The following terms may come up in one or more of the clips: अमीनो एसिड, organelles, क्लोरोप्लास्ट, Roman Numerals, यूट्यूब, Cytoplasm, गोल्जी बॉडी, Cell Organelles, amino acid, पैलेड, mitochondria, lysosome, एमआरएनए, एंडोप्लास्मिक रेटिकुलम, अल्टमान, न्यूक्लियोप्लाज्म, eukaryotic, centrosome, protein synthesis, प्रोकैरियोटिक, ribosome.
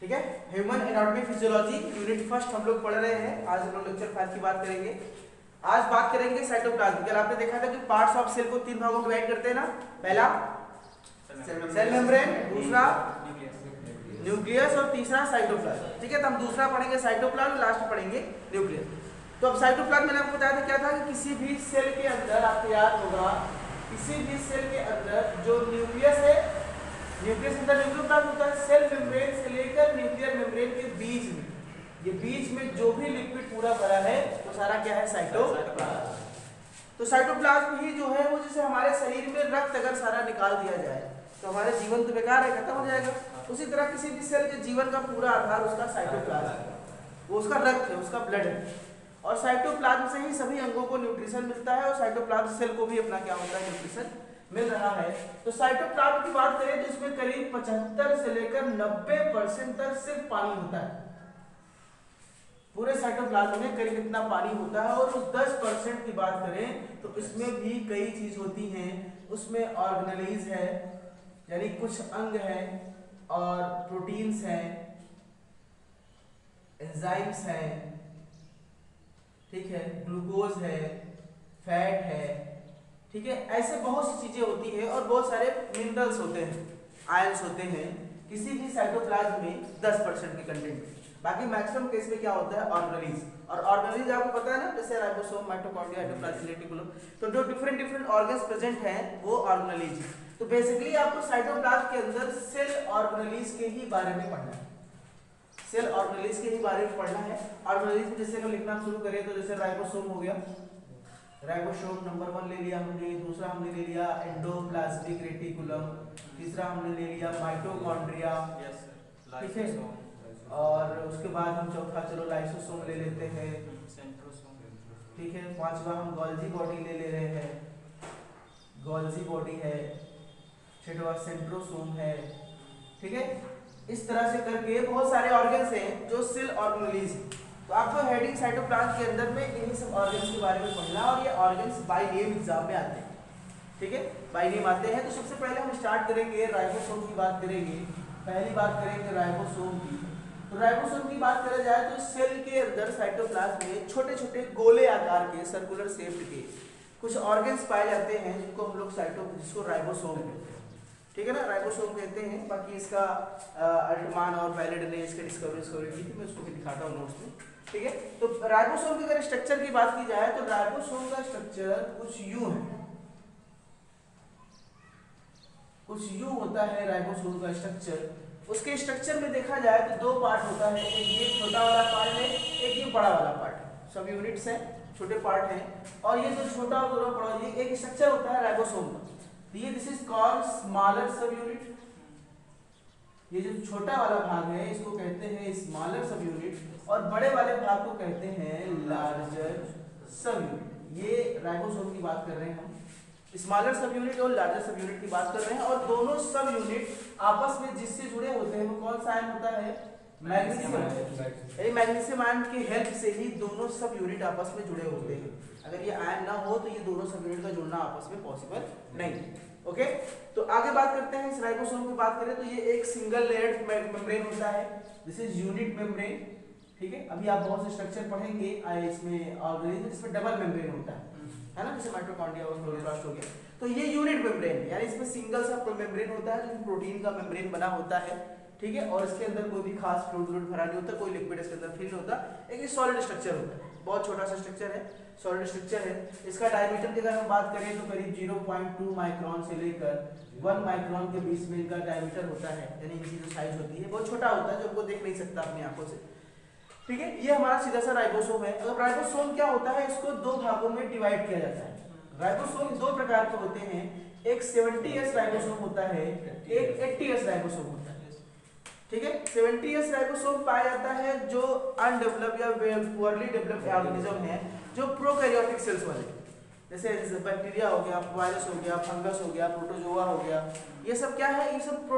ठीक है। Human anatomy physiology unit first हम लोग पढ़ रहे हैं। आज हम लोग लेक्चर 5 की बात करेंगे। आज बात करेंगे साइटोप्लाज्म। कल आपने देखा था कि पार्ट्स ऑफ सेल को तीन भागों में डिवाइड करते हैं ना, पहला सेल मेम्ब्रेन, दूसरा न्यूक्लियस और तीसरा साइटोप्लाज्म। ठीक है, तो हम दूसरा पढ़ेंगे साइटोप्लाज्म, लास्ट पढ़ेंगे न्यूक्लियस। तो अब साइटोप्लाज्म मैंने आपको बताया था क्या था कि किसी भी सेल के अंदर, आपको याद होगा, किसी भी सेल के अंदर जो न्यूक्लियस है, न्यूक्लियस के अंदर न्यूक्लियोप्लाज्म होता है। सेल मेम्ब्रेन से लेकर न्यूक्लियर मेम्ब्रेन के बीच में, ये बीच में जो भी लिक्विड पूरा भरा है वो तो सारा क्या है, साइटोप्लाज्म। तो साइटोप्लाज्म ही जो है वो, जैसे हमारे शरीर में रक्त अगर सारा निकाल दिया जाए तो हमारे जीवन तो बेकार है, खत्म हो जाएगा। उसी तरह किसी भी सेल के जीवन का पूरा आधार उसका साइटोप्लाज्म है, वो उसका रक्त है, उसका ब्लड है। और साइटोप्लाज्म से ही सभी अंगों को न्यूट्रिशन मिलता है और साइटोप्लाज्म सेल को भी अपना क्या होता है, न्यूट्रिशन मिल रहा है। तो साइटोप्लाज्म की बात करें तो इसमें करीब 75 से लेकर 90% तक सिर्फ पानी होता है। पूरे साइटोप्लाज्म में करीब इतना पानी होता है। और उस 10% की बात करें तो इसमें भी कई चीज होती हैं। उसमें ऑर्गेनेलीज है, यानी कुछ अंग है, और प्रोटीन्स हैं, एंजाइम्स हैं, ठीक है, ग्लूकोज है, फैट है, ठीक है। ऐसे बहुत सी चीज़ें होती हैं और बहुत सारे मिनरल्स होते हैं, आयंस होते हैं किसी भी साइटोप्लाज्म में 10% के कंटेंट में। बाकी मैक्सिमम केस में क्या होता है, ऑर्गेनेलीज। और ऑर्गेनेलीज आपको पता है ना, जैसे राइबोसोम, माइटोकॉन्ड्रिया, एंडोप्लास्मिक रेटिकुलम, तो जो डिफरेंट डिफरेंट ऑर्गन्स प्रेजेंट हैं वो ऑर्गेनेलीज। तो बेसिकली आपको साइटोप्लाज्म के अंदर सेल ऑर्गेनेलीज के ही बारे में पढ़ना है, सेल ऑर्गेनेलिस के ही बारे में पढ़ना है। ऑर्गेनेलिस में जैसे हम लिखना शुरू करें तो जैसे राइबोसोम हो गया, राइबोसोम नंबर 1 ले लिया हमने, दूसरा हमने ले लिया एंडोप्लास्मिक रेटिकुलम, तीसरा हमने ले लिया माइटोकॉन्ड्रिया, ठीक है, और उसके बाद हम चौथा, चलो लाइसोसोम ले लेते हैं, सेंट्रोसोम, ठीक है, पांचवा हम गोल्जी बॉडी ले रहे हैं, गोल्जी बॉडी है, छठवा सेंट्रोसोम है, ठीक है। इस तरह से करके बहुत सारे ऑर्गन्स हैं जो सेल ऑर्गेनेलीज। तो आपको हेडिंग साइटोप्लाज्म के अंदर में इन्हीं सब ऑर्गन्स के बारे में पढ़ना, और ये ऑर्गन्स बाय नेम एग्जाम में आते हैं, ठीक है, बाय नेम आते हैं। तो सबसे पहले हम स्टार्ट करेंगे राइबोसोम की बात करेंगे। पहली बात करेंगे राइबोसोम की। तो राइबोसोम की बात करा जाए तो सेल के अंदर साइटोप्लाज्म में छोटे छोटे गोले आकार के, सर्कुलर शेप के कुछ ऑर्गन्स पाए जाते हैं जिनको हम लोग जिसको राइबोसोम कहते हैं, ठीक है ना, राइबोसोम कहते हैं। बाकी इसका अल्टमान और पैलेड ने इसके डिस्कवरी की थी, मैं उसको भी दिखाता हूँ नोट्स में, ठीक है। तो राइबोसोम के अगर स्ट्रक्चर की बात की जाए तो राइबोसोम का स्ट्रक्चर कुछ यूं है, कुछ यूं होता है राइबोसोम का स्ट्रक्चर। उसके स्ट्रक्चर में देखा जाए तो 2 पार्ट होता है, एक ये छोटा वाला पार्ट है, एक ये बड़ा वाला पार्ट है। सब यूनिट्स हैं, छोटे पार्ट हैं, और ये जो छोटा और बड़ा पार्ट ये एक स्ट्रक्चर होता है राइबोसोम का। ये this is called smaller subunit. ये जो छोटा वाला भाग है इसको कहते हैं स्मॉलर सब यूनिट, और बड़े वाले भाग को कहते हैं लार्जर सब यूनिट। ये राइबोसोम की बात कर रहे हैं हम, स्मॉलर सब यूनिट और लार्जर सब यूनिट की बात कर रहे हैं। और दोनों सब यूनिट आपस में जिससे जुड़े होते हैं वो कौन सा आयन होता है, मैग्नीशियम। ये मैग्नीशियम आयन की हेल्प से ही दोनों सब यूनिट आपस में जुड़े होते हैं। अगर ये आयन ना हो तो ये दोनों सब यूनिट का जुड़ना आपस में पॉसिबल नहीं। ओके, तो आगे बात करते हैं इस राइबोसोम की बात करें तो ये एक सिंगल लेयर्ड मेम्ब्रेन होता है, दिस इज यूनिट मेम्ब्रेन, ठीक है। अभी आप बहुत से स्ट्रक्चर पढ़ेंगे इसमें, ऑर्गेनिज्म इसमें डबल मेम्ब्रेन होता है ना, जैसे माइटोकॉन्ड्रिया और क्लोरोप्लास्ट हो गया। तो ये यूनिट मेम्ब्रेन यानी इसमें सिंगल सा मेम्ब्रेन होता है जो प्रोटीन का मेम्ब्रेन बना होता है, ठीक है, और इसके अंदर कोई भी खास फ्लूइड भरा नहीं होता, कोई लिक्विड इसके अंदर फिल नहीं होता, एक सॉलिड स्ट्रक्चर होता है, बहुत छोटा सा स्ट्रक्चर है, सॉलिड स्ट्रक्चर है। इसका डायमीटर की अगर हम बात करें तो करीब 0.2 माइक्रोन से लेकर 1 माइक्रोन के बीच में इनका डायमीटर होता है, यानी इनकी जो साइज होती है बहुत छोटा होता है जो हमको देख नहीं सकता अपनी आंखों से, ठीक है। ये हमारा सीधा सा राइबोसोम है। अगर राइबोसोम क्या होता है, इसको 2 भागों में डिवाइड किया जाता है। राइबोसोम 2 प्रकार के होते हैं, एक 70S राइबोसोम होता है, एक 80S राइबोसोम होता है, ठीक है। 70S राइबोसोम पाया जाता है जो अनडेवलप्ड या पुअरली डेवलप्ड ऑर्गेनिज्म है, जो प्रोकैरियोटिक सेल्स वाले, जैसे बैक्टीरिया हो गया, वायरस हो गया, फंगस हो गया, प्रोटोजोआ हो गया, ये सब क्या है, ये सब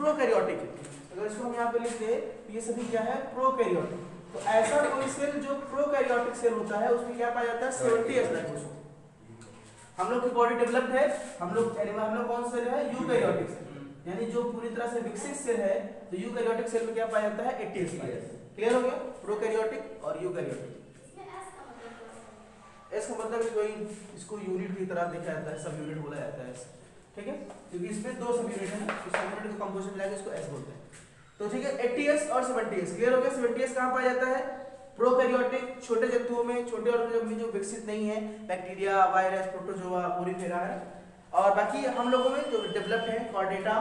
प्रोकैरियोटिक है। अगर इसको हम यहाँ पे लिखते हैं ये सभी क्या है, प्रोकैरियोटिक। तो ऐसा कोई सेल जो प्रोकैरियोटिक सेल होता है उसमें क्या पाया जाता है, 70S राइबोसोम। हम लोग की बॉडी डेवलप्ड है, हम लोग कौन से है, यूकैरियोटिक सेल, यानी जो पूरी तरह से विकसित सेल है तो यूकैरियोटिक सेल में क्या पाया जाता है 80 एस। क्लियर हो गया प्रोकैरियोटिक और यूकैरियोटिक। एस का मतलब कोई इसको यूनिट की तरह देखा जाता है, सब यूनिट बोला जाता है एस। ठीक है, क्योंकि इसमें दो सब यूनिट है, इस सब यूनिट को कंपोजिशन मिला के इसको एस बोलते हैं। तो ठीक है 80s और 70s। क्लियर हो गया 70s कहां पाया जाता है प्रोकैरियोटिक छोटे जंतुओं में, छोटे ऑर्गेनिज्म में जो विकसित नहीं है, बैक्टीरिया, वायरस, प्रोटोजोआ, पोरीफेरा है। और बाकी हम लोगों में जो डेवलप्ड है कॉर्डेटा,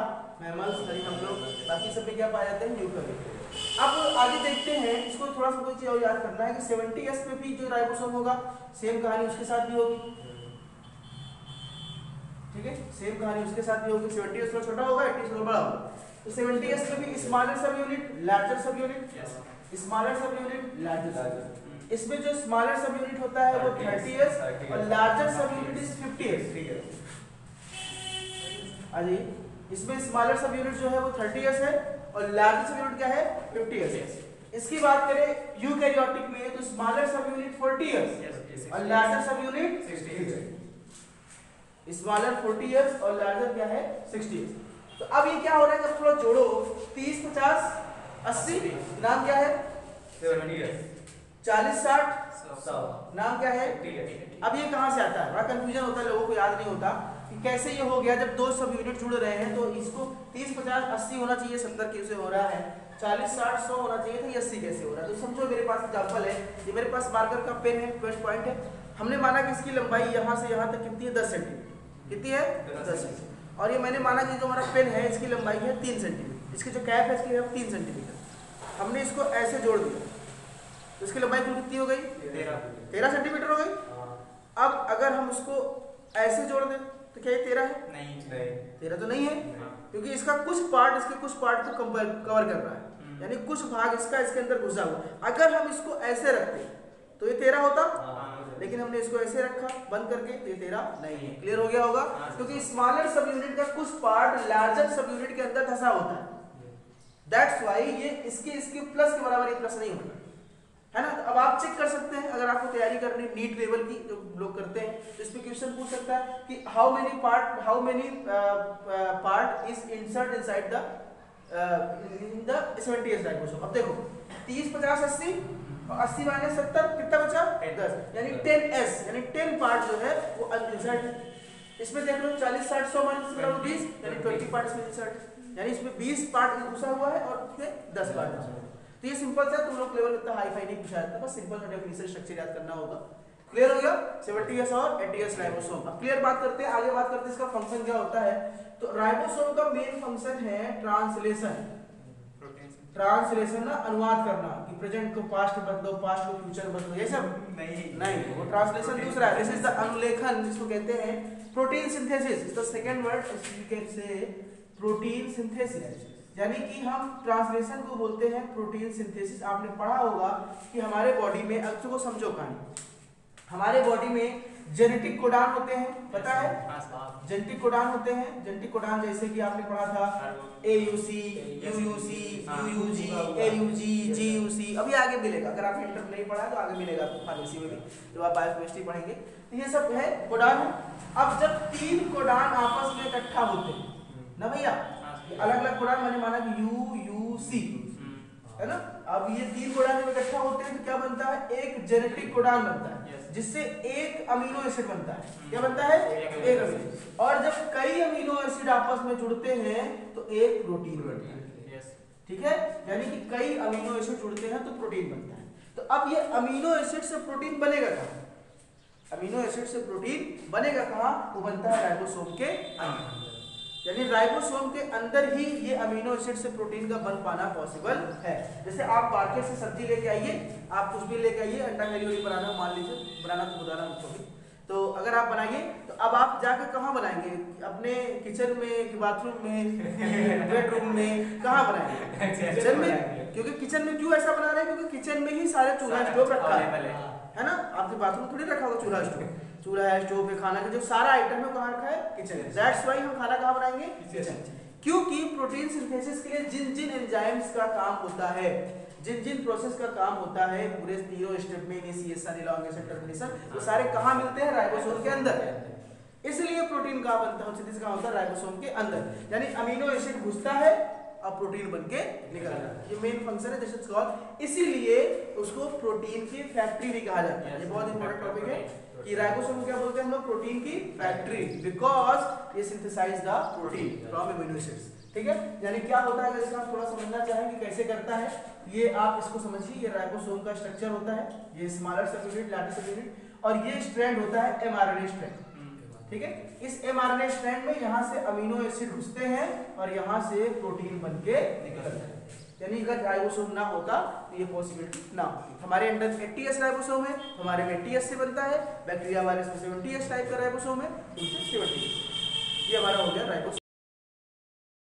मैमल्स, हम लोग बाकी सब में क्या पाया जाता है यूकैरियोटिक। अब आगे देखते हैं, इसको थोड़ा सा कोई चीज याद करना है कि 70s में भी जो राइबोसोम होगा सेम कहानी उसके साथ भी होगी। ठीक है सेम कहानी उसके साथ भी होगी, 70s थोड़ा छोटा होगा, 80s थोड़ा बड़ा होगा। तो 70s में भी smaller subunit larger subunit, smaller subunit larger. इसमें जो स्मॉलर सब यूनिट होता है वो 30s और larger subunit is 50s। अजी इसमें स्मॉलर सब यूनिट जो है वो 30s है और लार्जर सब यूनिट क्या है 50s। इसकी बात करें यूकैरियोटिक में तो स्मॉलर सब यूनिट 40s और लार्जर सब यूनिट 60s। स्मॉलर 40s और लार्जर क्या है 60s। तो अब ये क्या हो रहा है जब थोड़ा जोड़ो 30, 50, 80 नाम क्या है 70, 40, 60, 100 नाम क्या है। अब ये कहां से आता है, बड़ा कंफ्यूजन होता है, लोगों को याद नहीं होता कि कैसे ये हो गया। जब दो सब यूनिट जुड़ रहे हैं तो इसको 30, 50, 80 होना चाहिए, 70 कैसे हो रहा है, 40, 60, 100 होना चाहिए था, 80 कैसे हो रहा है। तो समझो मेरे पास एग्जाम्पल है, ये मेरे पास मार्कर का पेन है, 12 पॉइंट है। हमने माना कि इसकी लंबाई यहाँ से यहाँ तक कितनी है 10 सेंटीमीटर, कितनी है 10 सेंटीमीटर। और ये मैंने माना कि जो हमारा पेन है इसकी लंबाई है 3 सेंटीमीटर, इसकी जो कैप है इसकी है 3 सेंटीमीटर। हमने इसको ऐसे जोड़ दिया तो इसकी लंबाई कुल कितनी हो गई 13 सेंटीमीटर हो गई। अब अगर हम उसको ऐसे जोड़ दें तो क्या ये 13 है? नहीं 13 तो नहीं है, क्योंकि इसका कुछ पार्ट इसके कुछ पार्ट को कवर कर रहा है, यानी कुछ भाग इसका इसके अंदर घुसा हुआ। अगर हम इसको ऐसे रखते तो ये 13 होता, लेकिन हमने इसको ऐसे रखा बंद करके तो ये 13 नहीं है। क्लियर हो गया होगा, क्योंकि स्मॉलर सब यूनिट का कुछ पार्ट लार्जर सब यूनिट के अंदर धंसा होता है। दैट्स व्हाई ये इसके प्लस के बराबर एक प्लस नहीं होता है ना। तो अब आप चेक कर सकते हैं, अगर आपको तैयारी करनी नीट लेवल की जो लोग करते हैं तो इसमें क्वेश्चन पूछ सकता है कि how many part is insert inside the in the 70s ribosome. अब देखो 30, 50, 80 और 80 - 70 कितना बचा 10, यानी 10s, यानी 10 पार्ट जो है वो अनइंसर्ट। इसमें देख लो 40, 60, 100 माइनस 20 यानी 20 पार्ट इसमें इंसर्ट, यानी इसमें 20 पार्ट घुसा हुआ है और इसमें 10 पार्ट। तो ये सिंपल सा तुम लोग लेवल इतना हाई फाई नहीं पूछा जाता, बस सिंपल डेफिनेशन स्ट्रक्चर याद करना होगा। क्लियर हो गया 70s और 80s राइबोसोम। अब क्लियर बात करते हैं, आगे बात करते हैं इसका फंक्शन क्या होता है। तो राइबोसोम का मेन फंक्शन है ट्रांसलेशन। ट्रांसलेशन ना अनुवाद करना, कि प्रेजेंट को पास्ट बदलो, पास्ट को फ्यूचर बदलो, ये सब नहीं, वो ट्रांसलेशन दूसरा है। दिस इज द अनुलेखन, जिसको कहते हैं protein synthesis. Is the second word, you can say protein synthesis, यानी कि हम ट्रांसलेशन को बोलते हैं प्रोटीन सिंथेसिस। आपने पढ़ा होगा कि हमारे बॉडी में, अब इसको समझो कहानी, हमारे बॉडी में जेनेटिक कोडान होते हैं, पता है जेनेटिक कोडान होते हैं। जेनेटिक कोडान जैसे कि आपने पढ़ा था AUC, UUC, UUG, LUG, GUC। अभी आगे मिलेगा, अगर आपने इंटर नहीं पढ़ा तो आगे मिलेगा आपको फार्मेसी में भी, जब आप बायोकेमिस्ट्री पढ़ेंगे तो ये सब है कोडान। अब जब 3 कोडान आपस में इकट्ठा होते हैं ना भैया, अलग अलग कोडान मैंने माना कि UUC है ना, अब ये 3 कोडान जब इकट्ठा होते हैं तो क्या बनता है एक जेनेटिक कोडान बनता है, जिससे एक अमीनो एसिड बनता है। क्या बनता है एक अमीनो एसिड। और जब कई अमीनो एसिड आपस में जुड़ते हैं तो एक प्रोटीन बनता है। ठीक है, यानी कि कई अमीनो एसिड जुड़ते हैं तो प्रोटीन बनता है। तो अब ये अमीनो एसिड से प्रोटीन बनेगा कहाँ, अमीनो एसिड से प्रोटीन बनेगा कहाँ, वो बनता है राइबोसोम के अंदर। यानी राइबोसोम के अंदर ही ये अमीनो एसिड से प्रोटीन का बन पाना पॉसिबल है। जैसे आप मार्केट से सब्जी लेके आइए, आप कुछ भी लेके आइए, अंडा करी बनाना मान लीजिए, बनाना तो बताना मुझको, तो अगर आप बनाइए तो अब आप जाकर कहाँ बनाएंगे, अपने किचन में कि बाथरूम में बेडरूम में, कहाँ बनाएंगे किचन में। क्योंकि किचन में क्यों ऐसा बना रहे हैं, क्योंकि किचन में ही सारे चूल्हा स्टोव रखा है ना। आपके बाथरूम थोड़ी रखा होगा चूल्हा स्टोव, चूल्हा है स्टोव पे खाना का जो सारा आइटम है कहाँ रखा है किचन। दैट्स वाई हम खाना कहाँ बनाएंगे किचन, क्योंकि प्रोटीन सिंथेसिस के लिए जिन जिन एंजाइम्स का काम होता है, जिन जिन प्रोसेस का काम होता है पूरे तीनों स्टेप में, इनिशिएशन, एलॉन्गेशन, टर्मिनेशन, वो सारे कहाँ मिलते हैं राइबोसोम के अंदर। इसलिए प्रोटीन कहाँ बनता है, सिंथेसिस कहाँ होता है, राइबोसोम के अंदर। यानी अमीनो एसिड घुसता है अब प्रोटीन बनके निकल आता है, ये मेन फंक्शन है दैट्स कॉल्ड, इसीलिए उसको प्रोटीन की फैक्ट्री भी कहा जाता है। ये बहुत इंपॉर्टेंट टॉपिक है कि राइबोसोम क्या बोलते हैं हम लोग, प्रोटीन की फैक्ट्री, बिकॉज ये synthesize the protein from amino acids. ठीक है, यानी क्या होता है इसका हम थोड़ा समझना चाहें कि कैसे करता है ये, आप इसको समझिए, ये राइबोसोम का स्ट्रक्चर होता है, ये स्मॉलर सब यूनिट, लार्जर सब यूनिट, और ये स्ट्रैंड होता है एमआरएनए स्ट्रैंड। ठीक है, इस एमआरएनए स्ट्रैंड में यहाँ से अमीनो एसिड घुसते हैं और यहाँ से प्रोटीन बनके निकलता है। यानी अगर राइबोसोम ना होता तो ये पॉसिबिलिटी ना होती। हमारे अंदर 80S राइबोसोम है, हमारे में TS से बनता है, बैक्टीरिया वायरस में 70S टाइप का राइबोसोम है, उनसे 70। ये हमारा हो गया राइबोसोम।